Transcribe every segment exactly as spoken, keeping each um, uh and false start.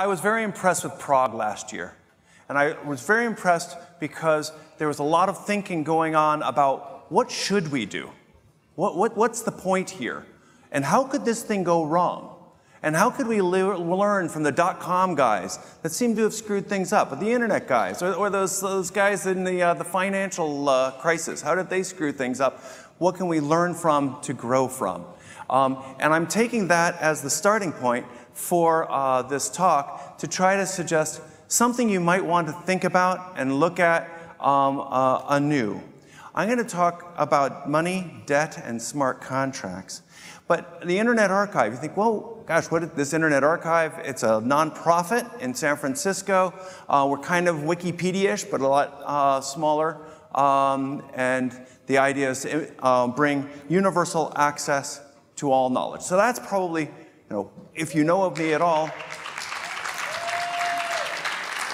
I was very impressed with Prague last year. And I was very impressed because there was a lot of thinking going on about what should we do? What, what, what's the point here? And how could this thing go wrong? And how could we learn from the dot-com guys that seem to have screwed things up, or the internet guys, or, or those, those guys in the, uh, the financial uh, crisis? How did they screw things up? What can we learn from to grow from? Um, and I'm taking that as the starting point for uh, this talk to try to suggest something you might want to think about and look at um, uh, anew. I'm going to talk about money, debt, and smart contracts. But the Internet Archive, you think, well, gosh, what is this Internet Archive? It's a nonprofit in San Francisco. Uh, we're kind of Wikipedia-ish, but a lot uh, smaller. Um, and the idea is to uh, bring universal access to all knowledge. So that's probably, you know, if you know of me at all,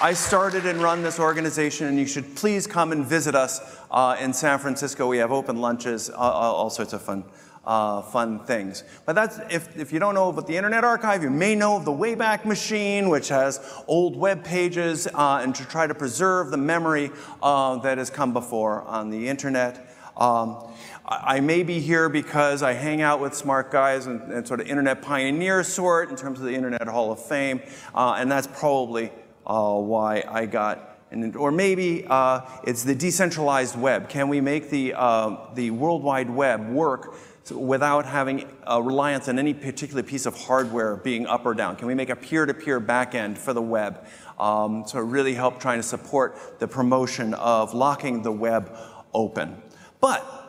I started and run this organization, and you should please come and visit us uh, in San Francisco. We have open lunches, uh, all sorts of fun. Uh, fun things. But that's, if, if you don't know about the Internet Archive, you may know of the Wayback Machine, which has old web pages uh, and to try to preserve the memory uh, that has come before on the internet. Um, I, I may be here because I hang out with smart guys and, and sort of internet pioneer sort in terms of the Internet Hall of Fame, uh, and that's probably uh, why I got. And, or maybe uh, it's the decentralized web. Can we make the, uh, the World Wide Web work without having a reliance on any particular piece of hardware being up or down? Can we make a peer-to-peer backend for the web? Um, so it really helped trying to support the promotion of locking the web open. But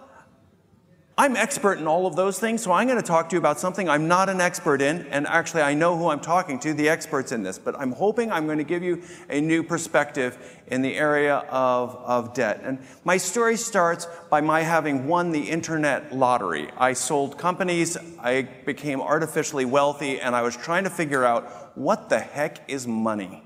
I'm expert in all of those things, so I'm going to talk to you about something I'm not an expert in, and actually I know who I'm talking to, the experts in this, but I'm hoping I'm going to give you a new perspective in the area of, of debt. And my story starts by my having won the internet lottery. I sold companies, I became artificially wealthy, and I was trying to figure out what the heck is money.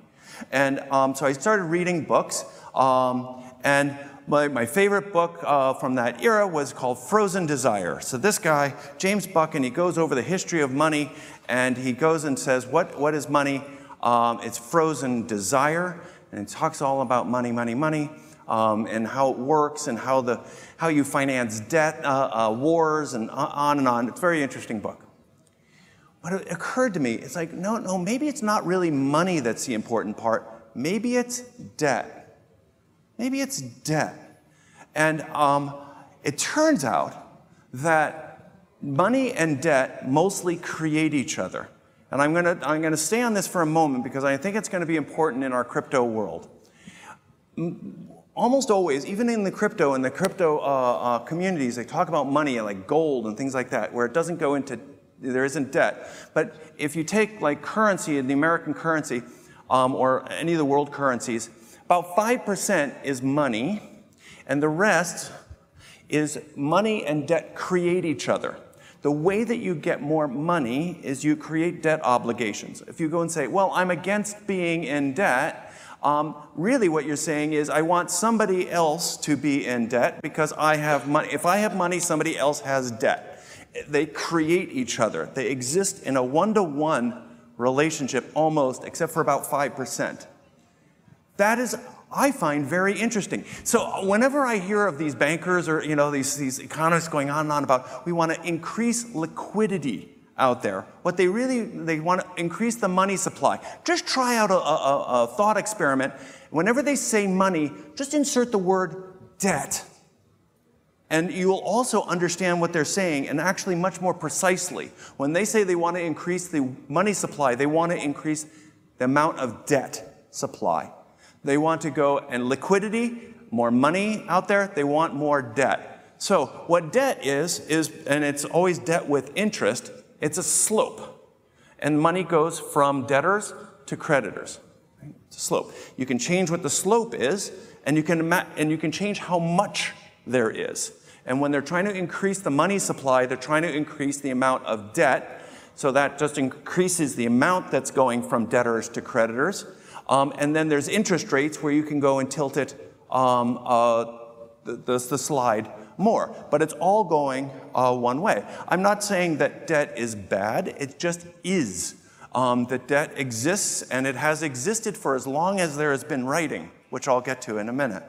And um, so I started reading books, um, and My, my favorite book uh, from that era was called Frozen Desire. So this guy, James Buck, and he goes over the history of money, and he goes and says, what, what is money? Um, it's frozen desire, and it talks all about money, money, money, um, and how it works, and how, the, how you finance debt, uh, uh, wars, and on and on. It's a very interesting book. But it occurred to me, it's like, no, no, maybe it's not really money that's the important part. Maybe it's debt. Maybe it's debt. And um, it turns out that money and debt mostly create each other. And I'm gonna, I'm gonna stay on this for a moment because I think it's gonna be important in our crypto world. Almost always, even in the crypto, in the crypto uh, uh, communities, they talk about money and like gold and things like that, where it doesn't go into, there isn't debt. But if you take like currency, the American currency, um, or any of the world currencies, about five percent is money, and the rest is money and debt create each other. The way that you get more money is you create debt obligations. If you go and say, well, I'm against being in debt, um, really what you're saying is I want somebody else to be in debt because I have money. If I have money, somebody else has debt. They create each other. They exist in a one-to-one relationship almost, except for about five percent. That is, I find, very interesting. So whenever I hear of these bankers or, you know, these, these economists going on and on about, we want to increase liquidity out there. What they really, they want to increase the money supply. Just try out a, a, a thought experiment. Whenever they say money, just insert the word debt. And you will also understand what they're saying, and actually much more precisely. When they say they want to increase the money supply, they want to increase the amount of debt supply. They want to go and liquidity, more money out there. They want more debt. So what debt is, is, and it's always debt with interest, it's a slope. And money goes from debtors to creditors. It's a slope. You can change what the slope is, and you can, and you can change how much there is. And when they're trying to increase the money supply, they're trying to increase the amount of debt. So that just increases the amount that's going from debtors to creditors. Um, and then there's interest rates where you can go and tilt it, um, uh, the, the, the slide more. But it's all going uh, one way. I'm not saying that debt is bad. It just is. um, that debt exists, and it has existed for as long as there has been writing, which I'll get to in a minute.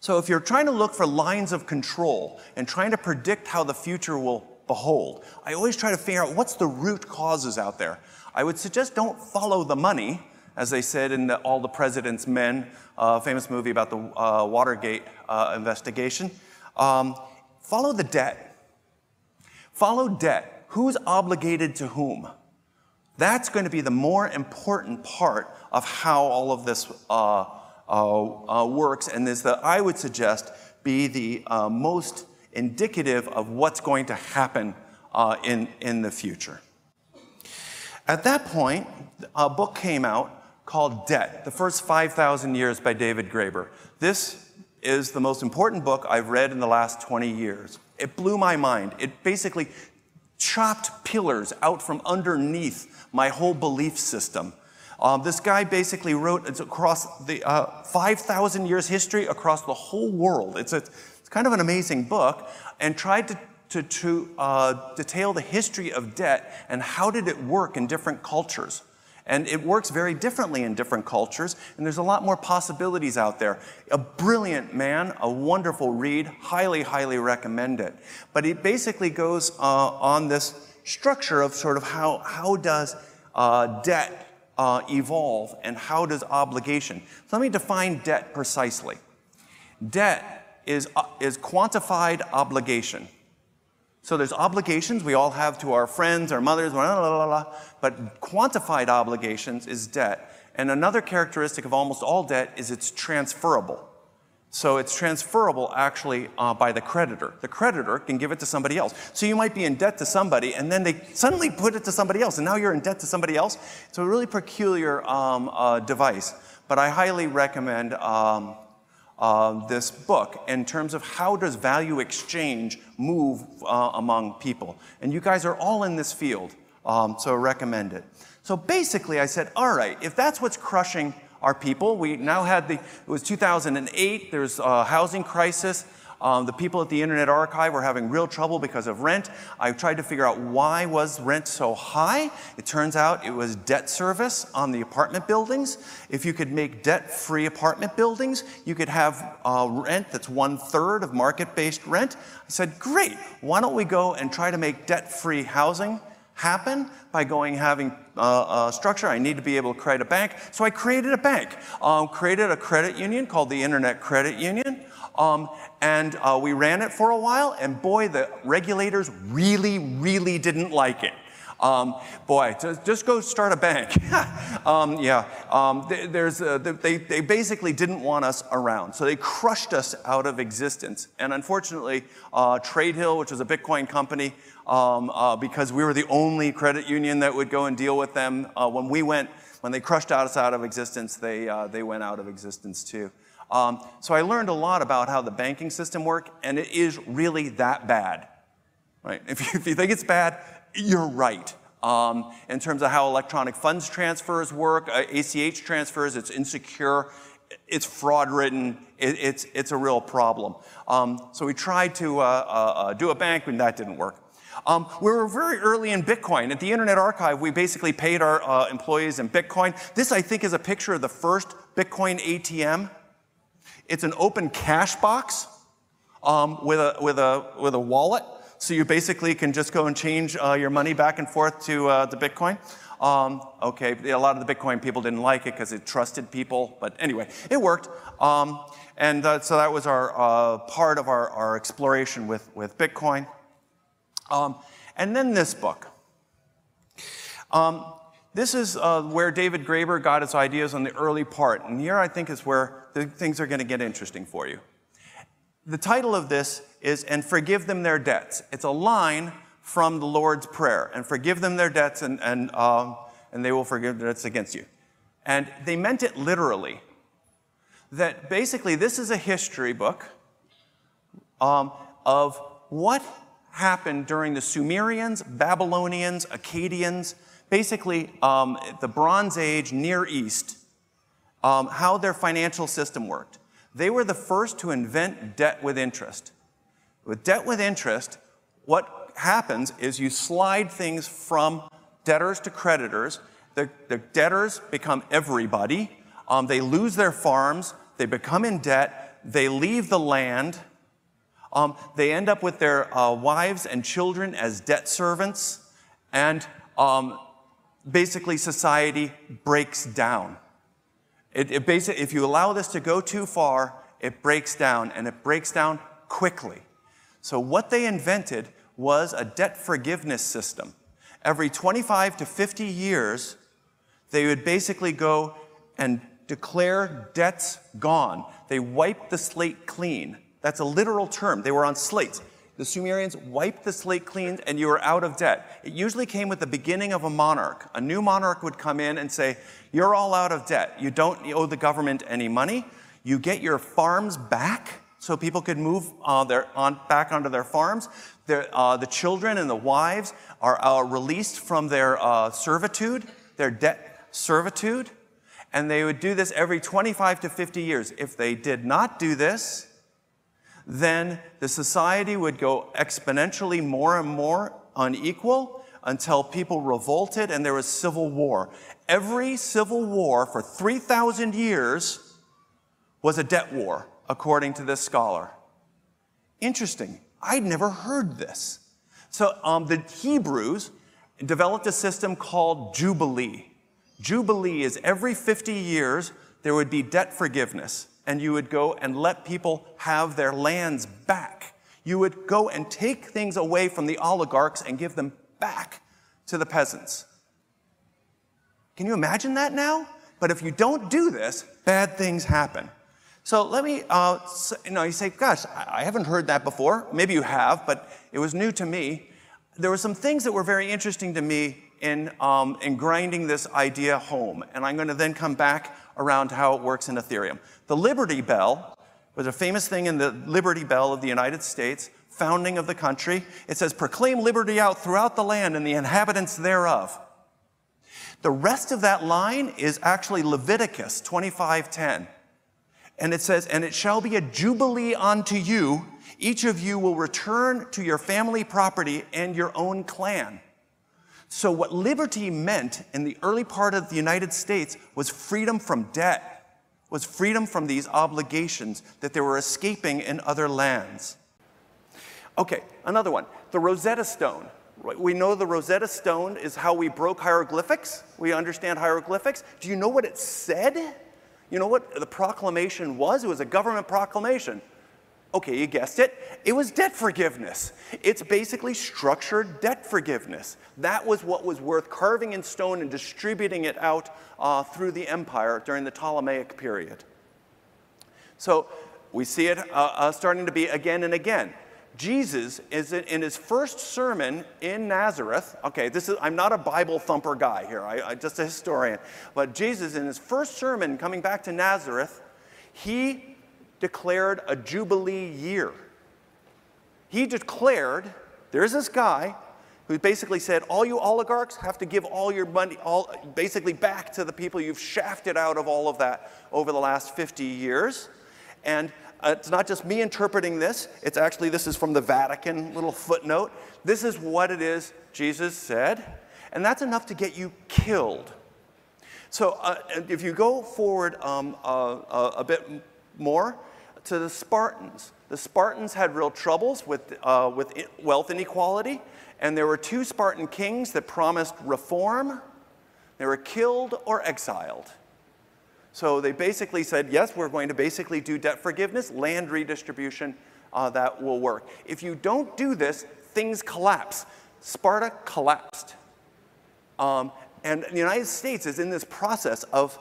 So if you're trying to look for lines of control and trying to predict how the future will behold, I always try to figure out what's the root causes out there. I would suggest don't follow the money, as they said in the All the President's Men, uh, famous movie about the uh, Watergate uh, investigation. Um, follow the debt. Follow debt. Who's obligated to whom? That's going to be the more important part of how all of this uh, Uh, uh, works, and is that I would suggest be the uh, most indicative of what's going to happen uh, in, in the future. At that point, a book came out called Debt, The First five thousand Years by David Graeber. This is the most important book I've read in the last twenty years. It blew my mind. It basically chopped pillars out from underneath my whole belief system. Um, this guy basically wrote it's across the uh, five thousand years history across the whole world. It's, a, it's kind of an amazing book, and tried to, to, to uh, detail the history of debt and how did it work in different cultures. And it works very differently in different cultures, and there's a lot more possibilities out there. A brilliant man, a wonderful read, highly, highly recommend it. But it basically goes uh, on this structure of sort of how, how does uh, debt Uh, evolve, and how does obligation. So let me define debt precisely. Debt is, uh, is quantified obligation. So there's obligations we all have to our friends, our mothers, blah, blah, blah, blah, but quantified obligations is debt. And another characteristic of almost all debt is it's transferable. So it's transferable actually uh, by the creditor. The creditor can give it to somebody else. So you might be in debt to somebody, and then they suddenly put it to somebody else, and now you're in debt to somebody else. It's a really peculiar um, uh, device. But I highly recommend um, uh, this book in terms of how does value exchange move uh, among people. And you guys are all in this field, um, so I recommend it. So basically I said, all right, if that's what's crushing our people. We now had the, it was two thousand eight, there's a housing crisis. Um, the people at the Internet Archive were having real trouble because of rent. I tried to figure out why was rent so high. It turns out it was debt service on the apartment buildings. If you could make debt-free apartment buildings, you could have uh, rent that's one-third of market-based rent. I said, great, why don't we go and try to make debt-free housing happen by going having uh, a structure. I need to be able to create a bank. So I created a bank, um, created a credit union called the Internet Credit Union. Um, and uh, we ran it for a while, and boy, the regulators really, really didn't like it. Um, boy, just go start a bank. um, yeah, um, there's a, they, they basically didn't want us around, so they crushed us out of existence. And unfortunately, uh, Trade Hill, which was a Bitcoin company, um, uh, because we were the only credit union that would go and deal with them, uh, when we went, when they crushed us out of existence, they, uh, they went out of existence too. Um, so I learned a lot about how the banking system worked, and it is really that bad, right? If you, if you think it's bad, you're right. Um, in terms of how electronic funds transfers work, uh, A C H transfers, it's insecure, it's fraud-ridden, it, it's, it's a real problem. Um, so we tried to uh, uh, do a bank, and that didn't work. Um, we were very early in Bitcoin. At the Internet Archive, we basically paid our uh, employees in Bitcoin. This, I think, is a picture of the first Bitcoin A T M. It's an open cash box um, with, a, with, a, with a wallet. So you basically can just go and change uh, your money back and forth to uh, the Bitcoin. Um, okay, a lot of the Bitcoin people didn't like it because it trusted people, but anyway, it worked. Um, and uh, so that was our uh, part of our, our exploration with, with Bitcoin. Um, and then this book. Um, this is uh, where David Graeber got his ideas on the early part, and here I think is where the things are gonna get interesting for you. The title of this is And Forgive Them Their Debts. It's a line from the Lord's Prayer. And forgive them their debts, and, and, um, and they will forgive their debts against you. And they meant it literally. That basically this is a history book um, of what happened during the Sumerians, Babylonians, Akkadians, basically um, the Bronze Age, Near East, um, how their financial system worked. They were the first to invent debt with interest. With debt with interest, what happens is you slide things from debtors to creditors. The, the debtors become everybody. Um, they lose their farms. They become in debt. They leave the land. Um, they end up with their uh, wives and children as debt servants. And um, basically, society breaks down. It, it basically, if you allow this to go too far, it breaks down, and it breaks down quickly. So what they invented was a debt forgiveness system. Every twenty-five to fifty years, they would basically go and declare debts gone. They wiped the slate clean. That's a literal term. They were on slates. The Sumerians wiped the slate clean, and you were out of debt. It usually came with the beginning of a monarch. A new monarch would come in and say, you're all out of debt. You don't owe the government any money. You get your farms back, so people could move uh, their on, back onto their farms. Their, uh, the children and the wives are uh, released from their uh, servitude, their debt servitude. And they would do this every twenty-five to fifty years. If they did not do this, then the society would go exponentially more and more unequal until people revolted and there was civil war. Every civil war for three thousand years was a debt war, according to this scholar. Interesting. I'd never heard this. So um, the Hebrews developed a system called Jubilee. Jubilee is every fifty years there would be debt forgiveness. And you would go and let people have their lands back. You would go and take things away from the oligarchs and give them back to the peasants. Can you imagine that now? But if you don't do this, bad things happen. So let me, uh, so, you know, you say, gosh, I haven't heard that before. Maybe you have, but it was new to me. There were some things that were very interesting to me in, um, in grinding this idea home. And I'm going to then come back around how it works in Ethereum. The Liberty Bell was a famous thing in the Liberty Bell of the United States, founding of the country. It says, proclaim liberty out throughout the land and the inhabitants thereof. The rest of that line is actually Leviticus twenty-five ten. And it says, and it shall be a jubilee unto you. Each of you will return to your family property and your own clan. So what liberty meant in the early part of the United States was freedom from debt, was freedom from these obligations that they were escaping in other lands. Okay, another one, the Rosetta Stone. We know the Rosetta Stone is how we broke hieroglyphics. We understand hieroglyphics. Do you know what it said? You know what the proclamation was? It was a government proclamation. Okay, you guessed it. It was debt forgiveness. It's basically structured debt forgiveness. That was what was worth carving in stone and distributing it out uh, through the empire during the Ptolemaic period. So we see it uh, uh, starting to be again and again. Jesus is in his first sermon in Nazareth. Okay, this is, I'm not a Bible thumper guy here. I, I'm just a historian. But Jesus, in his first sermon coming back to Nazareth, he declared a jubilee year. He declared, there's this guy who basically said, all you oligarchs have to give all your money, all basically back to the people you've shafted out of all of that over the last fifty years. And uh, it's not just me interpreting this. It's actually, this is from the Vatican, little footnote. This is what it is Jesus said. And that's enough to get you killed. So uh, if you go forward um, uh, uh, a bit more, to the Spartans. The Spartans had real troubles with, uh, with wealth inequality, and there were two Spartan kings that promised reform. They were killed or exiled. So they basically said, yes, we're going to basically do debt forgiveness, land redistribution, uh, that will work. If you don't do this, things collapse. Sparta collapsed. Um, and the United States is in this process of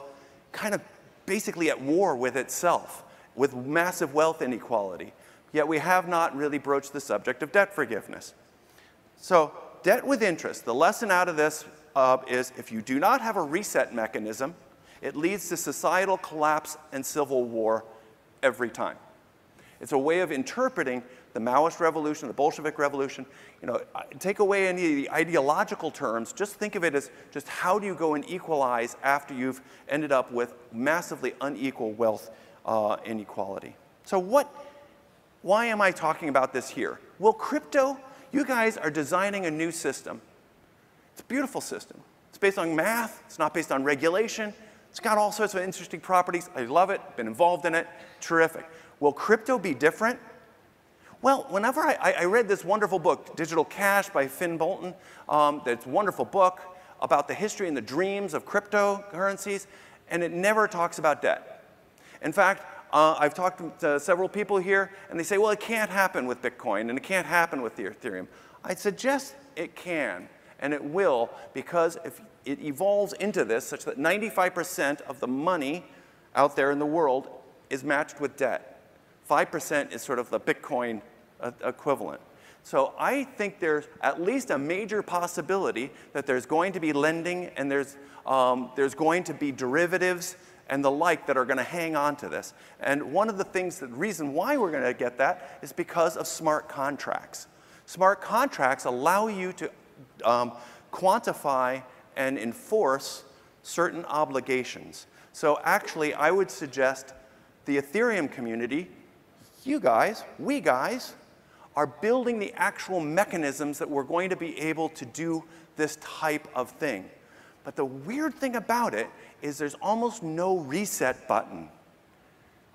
kind of basically at war with itself, with massive wealth inequality. Yet we have not really broached the subject of debt forgiveness. So debt with interest, the lesson out of this uh, is if you do not have a reset mechanism, it leads to societal collapse and civil war every time. It's a way of interpreting the Maoist revolution, the Bolshevik revolution. You know, take away any of the ideological terms. Just think of it as just how do you go and equalize after you've ended up with massively unequal wealth uh, inequality. So what, why am I talking about this here? Well, crypto, you guys are designing a new system. It's a beautiful system. It's based on math. It's not based on regulation. It's got all sorts of interesting properties. I love it. Been involved in it. Terrific. Will crypto be different? Well, whenever I, I read this wonderful book, Digital Cash by Finn Bolton, um, that's a wonderful book about the history and the dreams of cryptocurrencies, and it never talks about debt. In fact, uh, I've talked to several people here, and they say, well, it can't happen with Bitcoin, and it can't happen with Ethereum. I suggest it can, and it will, because if it evolves into this such that ninety-five percent of the money out there in the world is matched with debt. five percent is sort of the Bitcoin equivalent. So I think there's at least a major possibility that there's going to be lending and there's, um, there's going to be derivatives and the like that are going to hang on to this. And one of the things, the reason why we're going to get that is because of smart contracts. Smart contracts allow you to um, quantify and enforce certain obligations. So actually, I would suggest the Ethereum community, you guys, we guys, are building the actual mechanisms that we're going to be able to do this type of thing. But the weird thing about it is there's almost no reset button,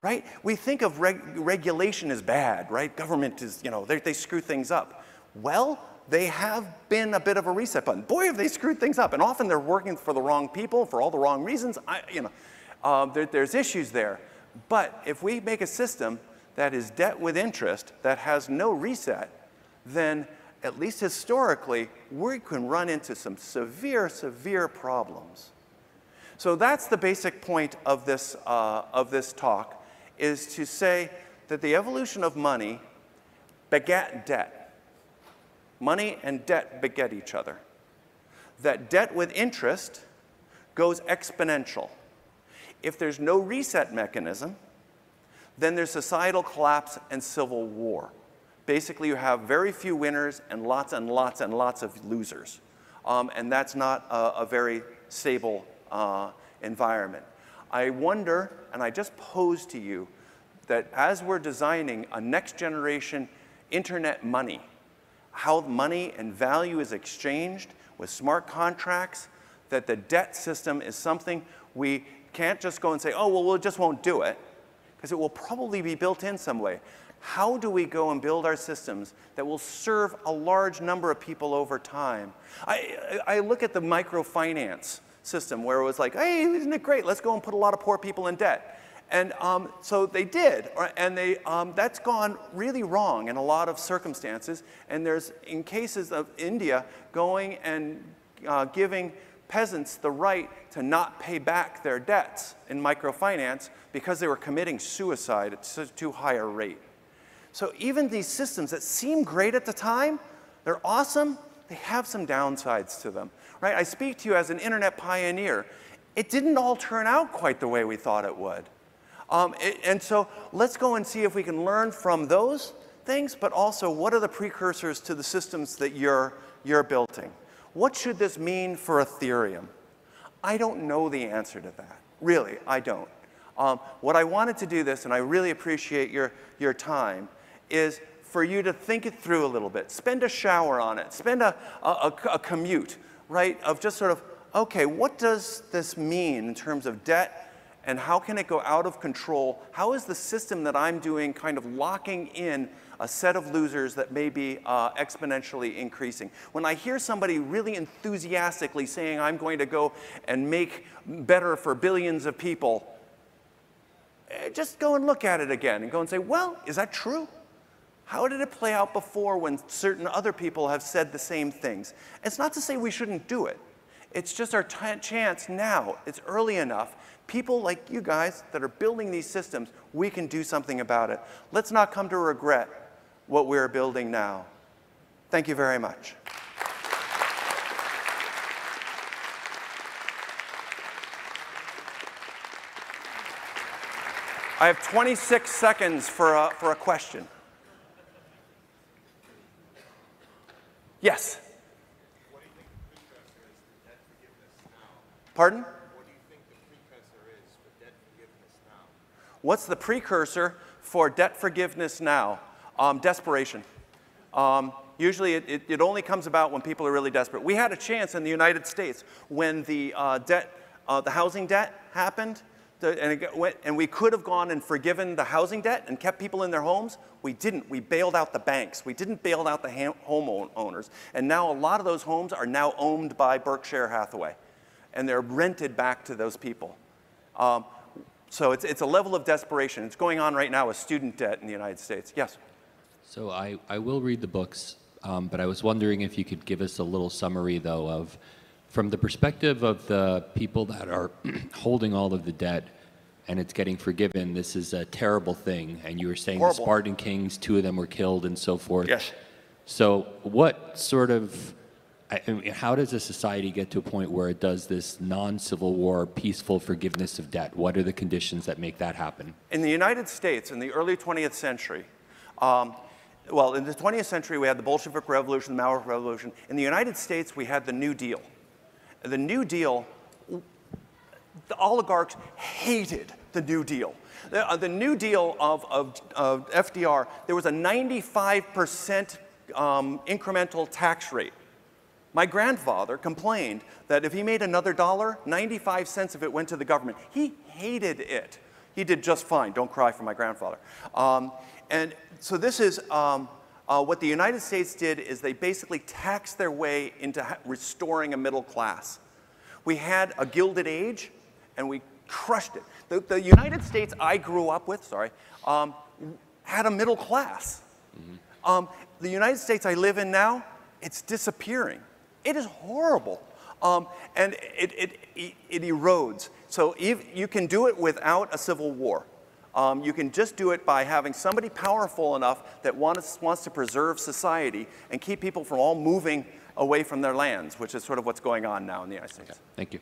right? We think of reg regulation as bad, right? Government is, you know, they screw things up. Well, they have been a bit of a reset button. Boy, have they screwed things up. And often they're working for the wrong people for all the wrong reasons. I, you know, uh, there, there's issues there. But if we make a system that is debt with interest, that has no reset, then at least historically, we can run into some severe, severe problems. So that's the basic point of this, uh, of this talk, is to say that the evolution of money begat debt. Money and debt beget each other. That debt with interest goes exponential. If there's no reset mechanism, then there's societal collapse and civil war. Basically, you have very few winners and lots and lots and lots of losers. Um, and that's not a, a very stable uh, environment. I wonder, and I just pose to you, that as we're designing a next generation internet money, how money and value is exchanged with smart contracts, that the debt system is something we can't just go and say, oh, well, we just won't do it, because it will probably be built in some way. How do we go and build our systems that will serve a large number of people over time? I, I look at the microfinance system where it was like, hey, isn't it great? Let's go and put a lot of poor people in debt. And um, so they did, and they, um, that's gone really wrong in a lot of circumstances. And there's, in cases of India, going and uh, giving peasants the right to not pay back their debts in microfinance because they were committing suicide at such too high a rate. So even these systems that seem great at the time, they're awesome, they have some downsides to them, right? I speak to you as an internet pioneer. It didn't all turn out quite the way we thought it would. Um, it, and so let's go and see if we can learn from those things, but also what are the precursors to the systems that you're, you're building? What should this mean for Ethereum? I don't know the answer to that. Really, I don't. Um, what I wanted to do this, and I really appreciate your, your time, is for you to think it through a little bit. Spend a shower on it. Spend a, a, a commute, right, of just sort of, OK, what does this mean in terms of debt, and how can it go out of control? How is the system that I'm doing kind of locking in a set of losers that may be uh, exponentially increasing? When I hear somebody really enthusiastically saying, I'm going to go and make better for billions of people, just go and look at it again and go and say, well, is that true? How did it play out before when certain other people have said the same things? It's not to say we shouldn't do it. It's just our chance now. It's early enough. People like you guys that are building these systems, we can do something about it. Let's not come to regret what we're building now. Thank you very much. I have twenty-six seconds for a, for a question. Yes? What do you think the precursor is for debt forgiveness now? Pardon? What do you think the precursor is for debt forgiveness now? What's the precursor for debt forgiveness now? Um, desperation. Um, usually it, it, it only comes about when people are really desperate. We had a chance in the United States when the uh, debt, uh, the housing debt happened, to, and, it went, and we could have gone and forgiven the housing debt and kept people in their homes. We didn't. We bailed out the banks. We didn't bail out the homeowners. And now a lot of those homes are now owned by Berkshire Hathaway, and they're rented back to those people. Um, so it's, it's a level of desperation. It's going on right now with student debt in the United States. Yes? So I, I will read the books, um, but I was wondering if you could give us a little summary, though, of from the perspective of the people that are holding all of the debt and it's getting forgiven, this is a terrible thing. And you were saying horrible. The Spartan kings, two of them were killed and so forth. Yes. So what sort of, I mean, how does a society get to a point where it does this non-Civil War, peaceful forgiveness of debt? What are the conditions that make that happen? In the United States, in the early twentieth century, um, well, in the twentieth century, we had the Bolshevik Revolution, the Mao Revolution. In the United States, we had the New Deal. The New Deal, the oligarchs hated the New Deal. The, uh, the New Deal of, of, of F D R, there was a ninety-five percent um, incremental tax rate. My grandfather complained that if he made another dollar, ninety-five cents of it went to the government. He hated it. He did just fine. Don't cry for my grandfather. Um, and so this is um, uh, what the United States did is they basically taxed their way into restoring a middle class. We had a Gilded Age, and we crushed it. The, the United States I grew up with, sorry, um, had a middle class. Mm-hmm. um, the United States I live in now, it's disappearing. It is horrible, um, and it, it, it, it erodes. So if you can do it without a civil war. Um, you can just do it by having somebody powerful enough that wants, wants to preserve society and keep people from all moving away from their lands, which is sort of what's going on now in the United States. Okay. Thank you.